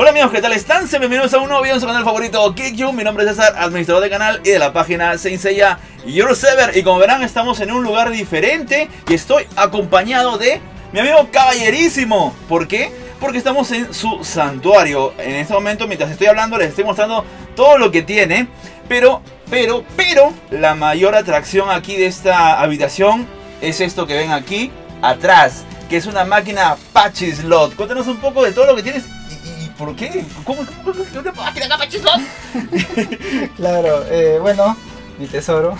Hola amigos, ¿qué tal están? Bienvenidos a un nuevo video en su canal favorito Geek U. Mi nombre es César, administrador del canal y de la página Saint Seiya Yours Ever. Y como verán, estamos en un lugar diferente y estoy acompañado de mi amigo caballerísimo. ¿Por qué? Porque estamos en su santuario. En este momento, mientras estoy hablando, les estoy mostrando todo lo que tiene. Pero la mayor atracción aquí de esta habitación es esto que ven aquí atrás, que es una máquina Pachislot. Cuéntanos un poco de todo lo que tienes. ¿Por qué? ¿Cómo te puedo tirar acá, Pachislot? Claro, bueno, mi tesoro.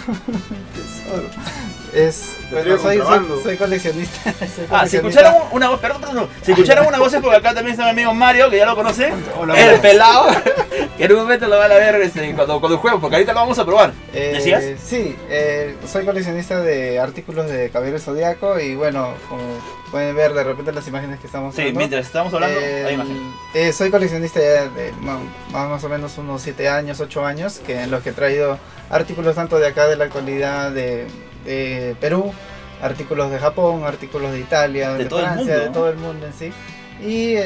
Es... Pero soy coleccionista. Ah, si escucharon una voz, perdón. Si escucharon una voz es porque acá también está mi amigo Mario, que ya lo conocen. Hola, el pelado, que en un momento lo van a ver cuando juego, porque ahorita lo vamos a probar. ¿Decías? Sí, soy coleccionista de artículos de Caballeros del Zodíaco y bueno, como pueden ver de repente las imágenes que estamos hablando. Sí, mientras estamos hablando hay imagen. Soy coleccionista ya de más o menos unos 7 años, 8 años, que en los que he traído artículos tanto de acá de la actualidad de Perú, artículos de Japón, artículos de Italia, de Francia, mundo, ¿no? De todo el mundo en sí. Y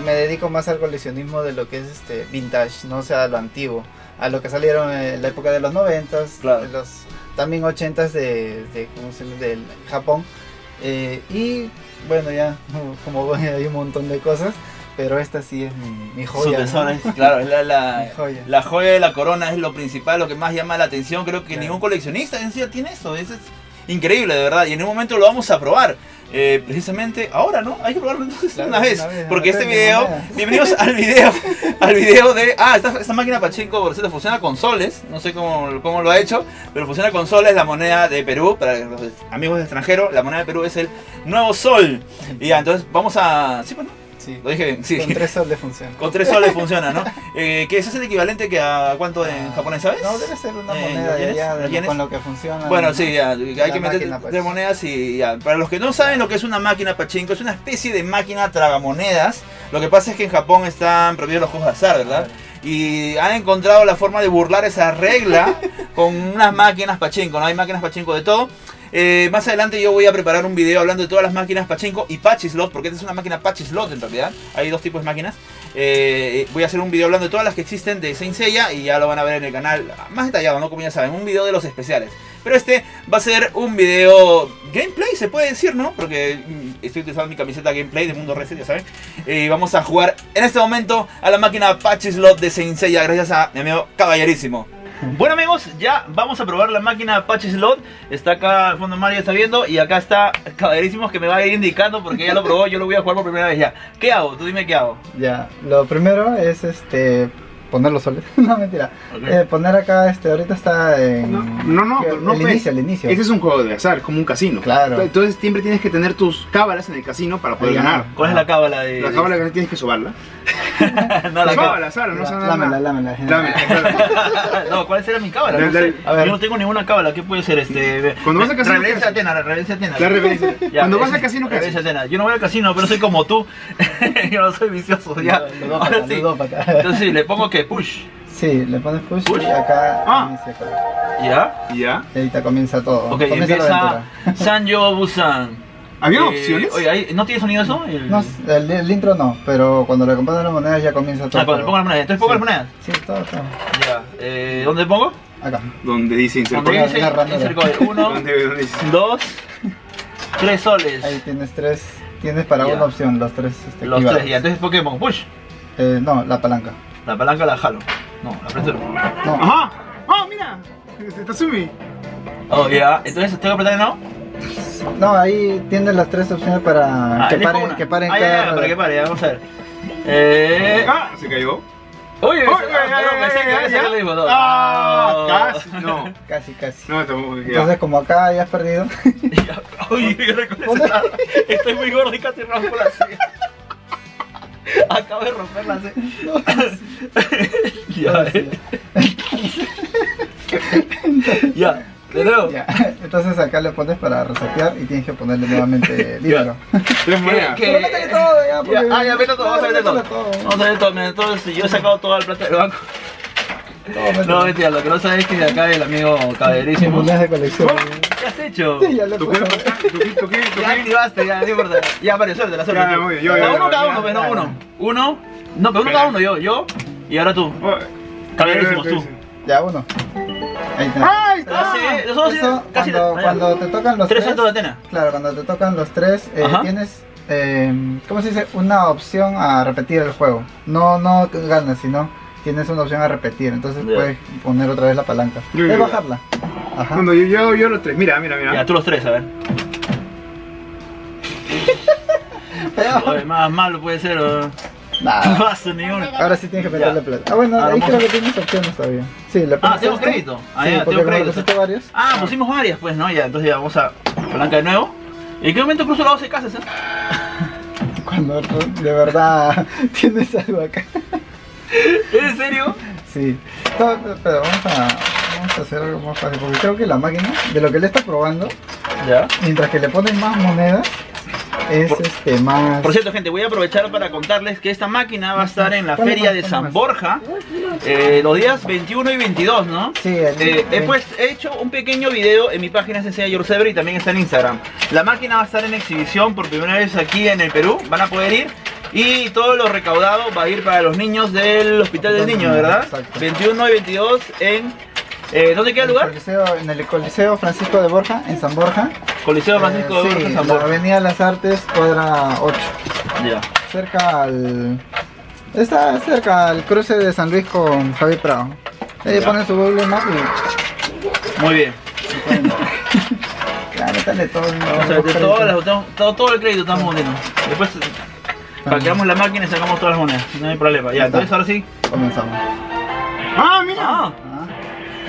me dedico más al coleccionismo de lo que es vintage, no, o sea, lo antiguo, a lo que salieron en la época de los 90s, claro, de los también 80s del Japón. Y bueno, ya como hay un montón de cosas, pero esta sí es mi joya. Su tesoro, ¿no? Claro, es la joya de la corona, es lo principal, lo que más llama la atención. Creo que claro, ningún coleccionista en sí tiene eso. Es increíble, de verdad. Y en un momento lo vamos a probar. Precisamente ahora, ¿no? Hay que probarlo entonces, claro, una vez. Porque este video... Bienvenidos al video. Al video de... Ah, esta máquina pachinko, por cierto, funciona con soles. No sé cómo lo ha hecho, pero funciona con soles, la moneda de Perú. Para los amigos extranjeros, la moneda de Perú es el nuevo sol. Y ya, entonces vamos a... Sí, bueno. Sí. Lo dije bien, sí. Con 3 soles funciona. Con 3 soles funciona, ¿no? Que eso es el equivalente que a cuánto en japonés, ¿sabes? No, debe ser una moneda allá con lo que funciona. Bueno, sí, ya, hay que meter de monedas y ya. Para los que no saben lo que es una máquina pachinko, es una especie de máquina tragamonedas. Lo que pasa es que en Japón están prohibidos los juegos de azar, ¿verdad? Y han encontrado la forma de burlar esa regla con unas máquinas pachinko, ¿no? Hay máquinas pachinko de todo. Más adelante yo voy a preparar un video hablando de todas las máquinas pachinko y Pachislot, porque esta es una máquina Pachislot en realidad. Hay 2 tipos de máquinas. Voy a hacer un video hablando de todas las que existen de Saint Seiya y ya lo van a ver en el canal más detallado, ¿no? Como ya saben, un video de los especiales. Pero este va a ser un video gameplay, se puede decir, ¿no? Porque estoy utilizando mi camiseta gameplay de Mundo Reset, ya saben. Vamos a jugar en este momento a la máquina Pachislot de Saint Seiya, gracias a mi amigo caballerísimo. Bueno amigos, ya vamos a probar la máquina Pachislot. Está acá al fondo Mario, está viendo. Y acá está Caballerísimos, que me va a ir indicando porque ya lo probó, yo lo voy a jugar por primera vez ya. ¿Qué hago? Tú dime qué hago. Ya, lo primero es poner los soles. No, mentira, okay. Poner acá, ahorita está en... No, el inicio. Ese es un juego de azar, como un casino. Claro. Entonces siempre tienes que tener tus cábalas en el casino para poder ganar. ¿Cuál es la cábala? La cábala que tienes que sobarla. No, la cábala, Sara, no son nada. Lámela. No, ¿cuál será mi cábala? No sé. A ver. Yo no tengo ninguna cábala, ¿qué puede ser? Cuando vas al casino... Reverencia Atena, reverencia Atena. La reverencia. Cuando vas al casino, ¿qué haces? Yo no voy al casino, pero soy como tú. Yo no soy vicioso, ya. Ahora sí. Entonces sí, le pongo que push. Sí, le pones push. Y acá inicia. ¿Ya? Y ahorita comienza todo. Ok, empieza Sanjo Busan. ¿Había opciones? Oye, ¿no tiene sonido eso? No, el intro no, pero cuando le compongo las monedas ya comienza todo. Ah, cuando le pongo las monedas. ¿Entonces pongo las monedas? Sí, todo. Ya, ¿dónde pongo? Acá. Donde dice insert coin. Donde dice insert coin. 1, 2, 3 soles. Ahí tienes 3, tienes para una opción, los 3. Los 3, ya. Entonces, ¿por qué pongo push? No, la palanca. La palanca la jalo. No, la presiono. No. ¡Ajá! ¡Oh, mira! Tatsumi. Oh, ya. Entonces, ¿tengo que apretar no? No, ahí tienes las 3 opciones para que paren cada... para que pare, vamos a ver. Se cayó. Oye, casi. No, entonces como acá ya has perdido. Oye, estoy muy gordo y casi rompo la silla. Acabo de romper la silla. Ya. Ya. Entonces acá le pones para resetear y tienes que ponerle nuevamente dinero. Vamos a meter todo. Vamos a meter todo. Entonces yo he sacado toda la plata del banco. No, mentira, lo que no sabes es que acá el amigo caballerísimo. ¿Qué has hecho? Sí, ya lo he puesto. Ya activaste, ya, no importa. Ya, vale, suéltala. Cada uno, no uno. No, pero uno cada uno, yo y ahora tú. Caballerísimos, tú. Ya, uno. Ahí tenés. ¡Ay! Casi cuando te tocan los tres. Claro, cuando te tocan los tres, tienes, ¿cómo se dice? Una opción a repetir el juego. No ganas, sino tienes una opción a repetir. Entonces puedes poner otra vez la palanca. Puedes bajarla. Ajá. Bueno, yo los tres. Mira. Ya, tú los tres, a ver. Oye, más malo puede ser. No pasa ni uno. Ahora sí tienes que meterle plata. Ah, bueno, ahí creo que tienes opciones todavía. Sí, le pones. Ah, tengo crédito. Sí, ya, tengo crédito. Varios. Ah, pusimos varias, pues, ¿no? Ya, entonces ya vamos a palanca de nuevo. ¿En qué momento cruzo la voz de casas, eh? Cuando de verdad tienes algo acá. ¿En serio? Sí. No, pero vamos a hacer algo más fácil. Porque creo que la máquina, de lo que le está probando, ¿ya? Mientras que le ponen más monedas. Es más... Por cierto, gente, voy a aprovechar para contarles que esta máquina va a estar en la feria de San Borja los días 21 y 22, ¿no? Sí, he hecho un pequeño video en mi página Saint Seiya Yours Ever y también está en Instagram. La máquina va a estar en exhibición por primera vez aquí en el Perú, van a poder ir. Y todo lo recaudado va a ir para los niños del Hospital del Niño, ¿verdad? Exacto. 21 y 22 en... ¿dónde queda el lugar? En el Coliseo Francisco de Borja, en San Borja. Coliseo Francisco de Borja, sí, San Borja. La Avenida Las Artes, cuadra 8. Ya. Está cerca al cruce de San Luis con Javier Prado. Ahí ponen su Google Maps y... Muy bien. Claro, dale todo el... todo el crédito estamos poniendo. Después, para que hagamos la máquina y sacamos todas las monedas. No hay problema. Ya, entonces ahora sí. Comenzamos. ¡Ah, mira!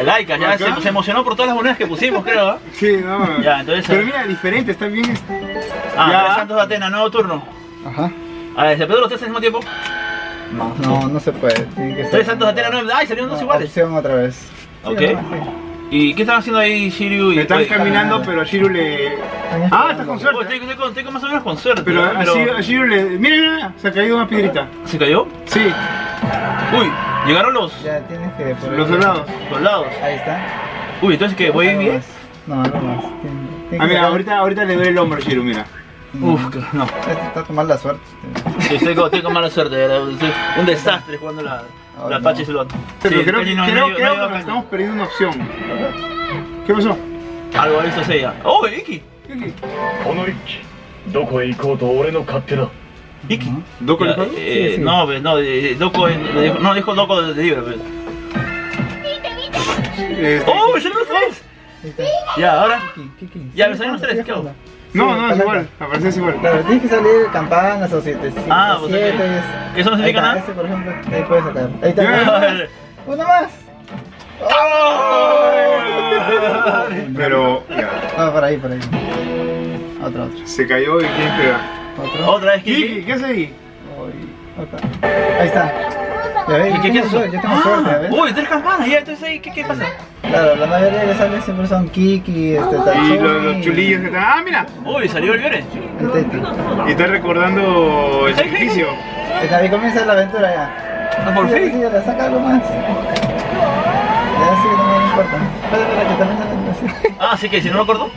Laika, ya se emocionó por todas las monedas que pusimos, creo, ¿eh? Sí, no. Ya, entonces... Pero mira, diferente, está bien esto. Ah, Santos de Atenas, nuevo turno. Ajá. A ver, ¿se pegó los tres al mismo tiempo? No se puede. Tiene que ser. Tres Santos de Atenas, ¡ay, salieron dos iguales! Opción otra vez. Sí, ok. ¿Y qué están haciendo ahí Shiryu y...? Me están caminando, pero a Shiryu le... Ah, estás con suerte. Estoy más o menos con suerte. Pero a Shiryu le... Mira, se ha caído una piedrita. ¿Se cayó? Sí. Uy. ¿Llegaron los...? Ya, tienes que... Los soldados. Ahí está. Uy, ¿entonces qué? ¿Voy en 10? No más. Ah, mira, ahorita le duele el hombro, Shiryu, mira. Uf, no. Está con mala suerte. Sí, estoy con mala suerte. Un desastre jugando la Pachislot. Pero creo que nos estamos perdiendo una opción. ¿Qué pasó? Algo de eso se llama. ¡Oh, Ikki! ¿Ikki? ¿Doko dijo algo? No, dijo Doko de libre. ¡Oh! ¡Me salieron los tres! Ya, ahora. Ya, me salieron los tres, ¿qué hago? No, es igual, aparece igual. Claro, tienes que salir campanas o siete. Ah, vos sabés. ¿Eso no significa nada? Este, por ejemplo, ahí puedes sacar. Ahí está. ¡Uno más! Pero. No, por ahí. Otro. Se cayó y quién pega. Otra vez, Kiki. ¿Qué hace ahí? Ahí está. ¿Qué es eso? Yo tengo suerte, ¿ves? Uy, tres campanas, ya, entonces ahí, ¿qué pasa? Claro, la mayoría de las salen siempre son Kiki, Tachi. Y los chulillos que están. ¡Ah, mira! Uy, salió el Yore. El Teti. Y está recordando el sacrificio. Ahí comienza la aventura ya. Ah, por fin. Sí, la saca algo más. Ya, sí, no me importa. Espera, que también está la música. Ah, sí que si no lo acordó.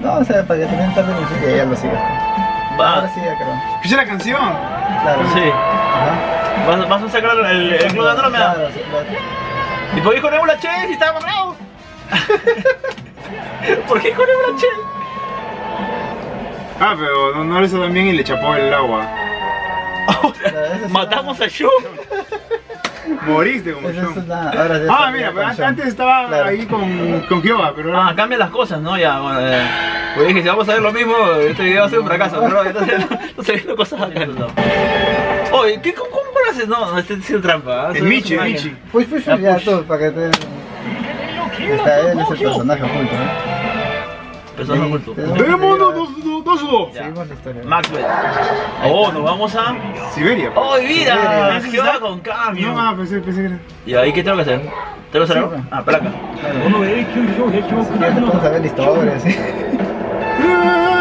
No, o sea, para que también está la música y ya lo siga. Ahora sí, ya creo. ¿Escuché la canción? Claro. Sí. Ajá. ¿Vas a sacar el club de Andrómeda? Claro, sí, claro. ¿Y por qué con la Che si estábamos bravos? ¿Por qué con la Che? Ah, pero no lo hizo tan bien y le chapó el agua. Matamos a Shun. Moriste como Shun. Ah, mira, pero antes estaba ahí con Kyoga, pero... Ah, cambian las cosas, ¿no? Ya, bueno, pues dije, si vamos a ver lo mismo, este video va a ser un fracaso, pero entonces viendo cosas acá. Oye, ¿cómo lo haces? No, este es el trampa. El Michi, Push, ya todo, para que te... Está él, es el personaje oculto, ¿eh? Personaje oculto. ¡Démonos, dos! Seguimos la historia. Maxwell. Oh, nos vamos a... Siberia. ¡Oh, mira! ¿Qué va con cambio? No, pensé que era... ¿Y ahí qué tengo que hacer? ¿Te lo salgo? Ah, para acá. Ya te puedo saber la historia, así.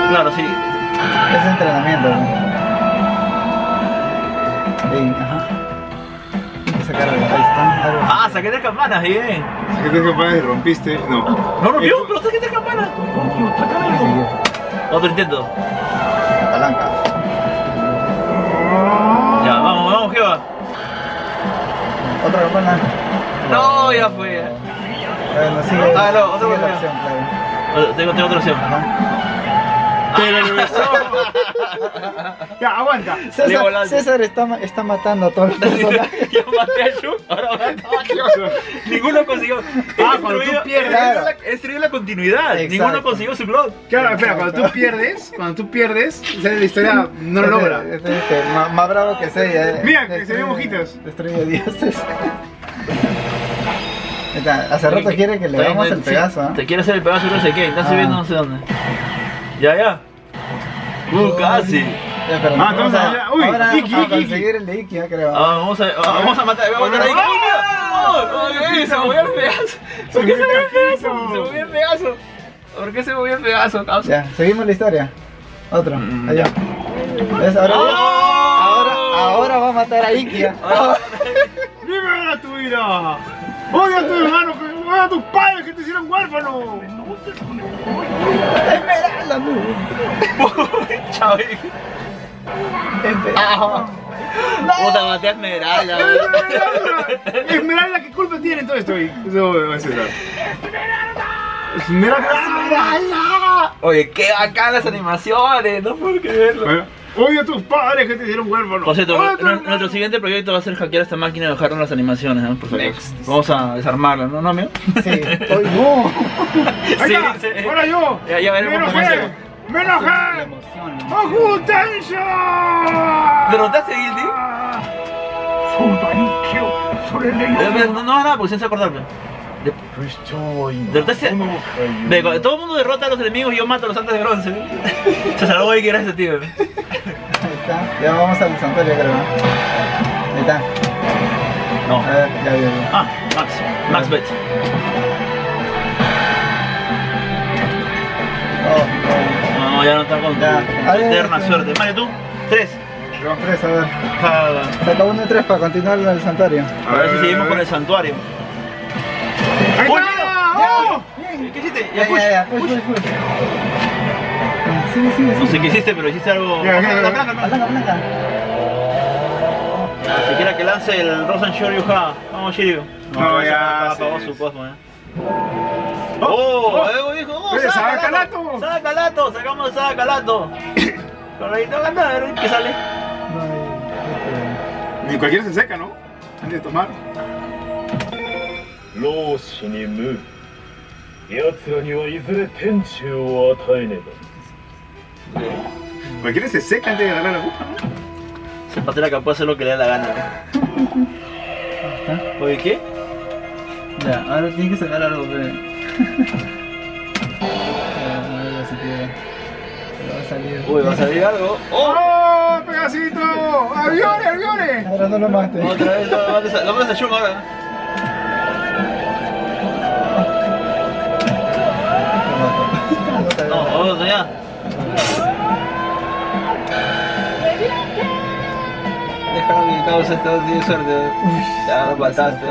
Claro, sí. Es entrenamiento, ¿no? Bien, ajá. Sacar algo. Ahí está. Ah, saqué tres campanas, bien. Saqué tres campanas y rompiste. No rompió, pero saqué tres campanas. Otro intento. Palanca. Ya, vamos. vamos, Jeva. Otra persona. No, ya fue. Bueno, sigue, no, otra opción, claro. Tengo otra opción. Pero ya, aguanta. César está matando a todos los personajes. Yo maté a Shun, ahora maté a Shun. Ninguno consiguió. Ah, cuando tú pierdes. Claro. He destruido la continuidad. Exacto. Ninguno consiguió su blog. Claro, espera, cuando tú pierdes, la historia no lo logra. Más bravo que Seiya. Mira, que se ven mojitos. Destruye dioses. Hace rato quiere que le hagamos el pedazo. Te quiere hacer el pedazo, no sé qué. Está subiendo, no sé dónde. Ya. Casi. Vamos a... Uy, Ikki, Ikki. Conseguir el de Ikki, creo. Vamos a matar. Vamos a matar a Ikki. ¡No! Se movió el pedazo. ¿Por qué se movió el pedazo? Se movió el pedazo. ¿Por qué se movió el pedazo? Ya, seguimos la historia. Otro, allá. Ahora va a matar a Ikki. ¡Libera tu vida! ¡Odia a tu hermano! ¡Odia a tus padres que te hicieron huérfano! ¡Esmeralda, tú! ¡Chao! ¡Esmeralda! ¡Puta, maté a Esmeralda! ¡Esmeralda! ¿Qué culpa tiene todo esto? ¡Esmeralda! Oye, qué bacán las animaciones, no puedo creerlo. ¡Odio a tus padres que te dieron huérfano! Por cierto, nuestro siguiente proyecto va a ser hackear esta máquina y bajarnos las animaciones, ¿no? Por Next. Vamos a desarmarla, ¿no, amigo? Sí. ¡Ay, no! ¡Sí! ¡Ahora yo! Ya veremos cómo hacer. ¡Me enojé! ¡Ojo, Tensho! ¿Te notaste, Guilty? No, nada, porque sin acordarme. Todo el mundo derrota a los enemigos y yo mato a los santos de bronce. Se salvó y que era ese tío. Ahí está. Ya vamos al santuario, creo. Ahí está. No. A ver, ya vio. Ah, Max Bet. No, ya no está con tu eterna suerte. Mario, tú. 3. Vamos 3, a ver. Saca 1 y 3 para continuar el santuario. A ver si seguimos con el santuario. ¡Ahí está! ¿Qué hiciste? Ya, push. No sé qué hiciste, pero hiciste algo... ¡Blanca! Si quiera que lance el Rozan Shōryūha. Vamos, Shiryu. No, ya... Apagó su cosmo, ¿eh? ¡Oh! ¡Oh! ¡Saca Lato! ¡Sacamos Saca Lato! Pero ahí no gana, a ver qué sale. Ni cualquiera se seca, ¿no? Antes de tomar. Cualquiera se seca antes de agarrar la puta, ¿no? Se patera que puede hacer lo que le da la gana. ¿Oye qué? Ya, ahora tiene que sacar algo, pero... Uy, va a salir algo. ¡Oh! ¡Pegacito! ¡Aviones! Ahora no lo mates. Otra vez, no me lo desayuno ahora. No, vamos allá. Déjalo habilitado, se está dando suerte. Ya lo mataste.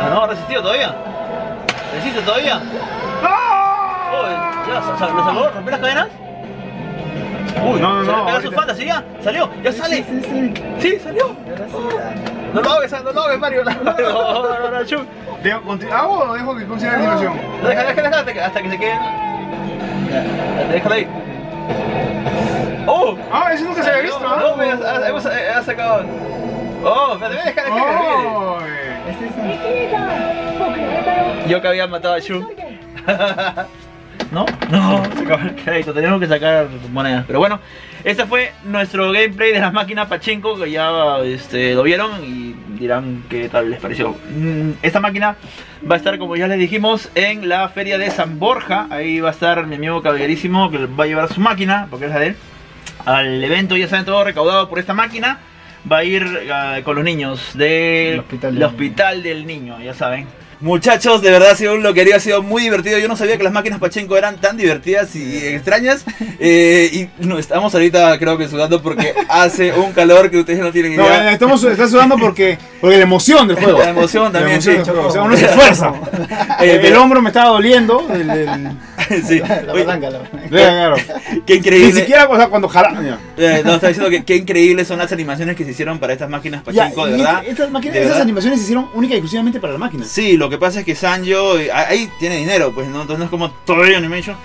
Ah, no, resistió todavía. ¿Resiste todavía? Oh, ya, ¿lo salvó? ¿Rompió las cadenas? Uy, no. Pega sus faldas, ¿sí ya? ¿Salió? ¿Ya sale? Sí, salió. No lo hagas, Mario. No, Shun. ¿Hago o dejo que consiga la animación? Déjala hasta que se quede. Déjala ahí. ¡Oh! ¡Ah, eso nunca se había visto! No, me has sacado. ¡Oh! ¡Me déjala! Yo que había matado a Shun. No, se acabó el crédito, teníamos que sacar monedas. Pero bueno, este fue nuestro gameplay de las máquinas pachinko, que ya lo vieron y dirán qué tal les pareció. Esta máquina va a estar, como ya les dijimos, en la feria de San Borja. Ahí va a estar mi amigo caballerísimo, que va a llevar su máquina, porque es la de él, al evento. Ya saben, todo recaudado por esta máquina va a ir con los niños del Hospital del Niño, ya saben. Muchachos, de verdad ha sido un loquerío, ha sido muy divertido. Yo no sabía que las máquinas pachinko eran tan divertidas y extrañas. Y no, estamos ahorita creo que sudando porque hace un calor que ustedes no tienen idea. No, está sudando porque la emoción del juego. La emoción también, sí. O sea, uno se esfuerza. El hombro me estaba doliendo. Sí. La palanca. Qué increíble. Ni siquiera cuando jalan. No, está diciendo que qué increíbles son las animaciones que se hicieron para estas máquinas pachinko, de verdad. Esas animaciones se hicieron única y exclusivamente para la máquina. Sí, lo que pasa es que Sanjo ahí tiene dinero, pues, ¿no? Entonces no es como Toei Animation.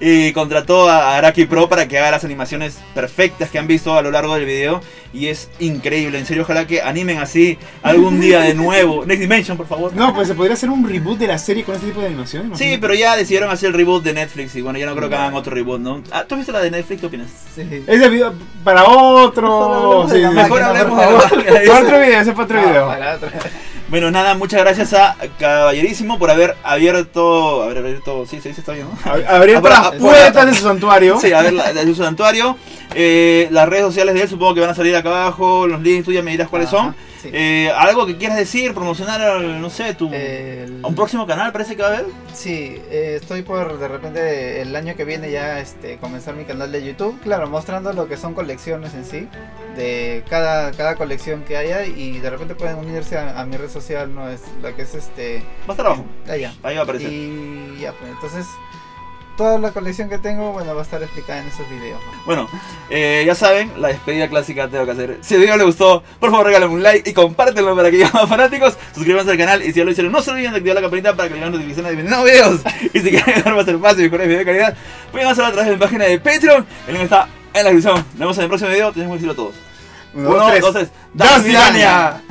Y contrató a Araki Pro para que haga las animaciones perfectas que han visto a lo largo del video. Y es increíble, en serio, ojalá que animen así algún día de nuevo. Next Dimension, por favor. No, pues se podría hacer un reboot de la serie con este tipo de animación. Imagínate. Sí, pero ya decidieron hacer el reboot de Netflix y bueno, ya no creo que hagan otro reboot, ¿no? Ah, ¿tú has visto la de Netflix? ¿Qué opinas? Sí. Ese video para otro. Mejor hablemos de otro video, ese fue otro video. Para otro. Bueno, nada, muchas gracias a Caballerísimo por haber abierto. Haber abierto. Sí, se dice todavía, ¿no? Abierto las puertas de su santuario. Sí, a ver, de su santuario. Las redes sociales de él supongo que van a salir acá abajo, los links, tú ya me dirás cuáles son. Sí. ¿Algo que quieras decir, promocionar, no sé, tu un próximo canal parece que va a haber? Sí, estoy por de repente el año que viene ya comenzar mi canal de YouTube, claro, mostrando lo que son colecciones en sí, de cada colección que haya, y de repente pueden unirse a mi red social, no es la que es va a estar abajo, ahí va a aparecer. Y ya, pues entonces toda la colección que tengo, bueno, va a estar explicada en esos videos. Bueno, ya saben, la despedida clásica tengo que hacer. Si el video les gustó, por favor regálame un like y compártelo para que lleguen más fanáticos. Suscríbanse al canal y si ya lo hicieron, no se olviden de activar la campanita para que lleguen notificaciones de mis nuevos videos. Y si quieren dejar más espacio y mejores videos de calidad, pueden hacerlo a través de mi página de Patreon. El link está en la descripción. Nos vemos en el próximo video. Tenemos que decirlo todos. 1, 2, 3. ¡Damiania!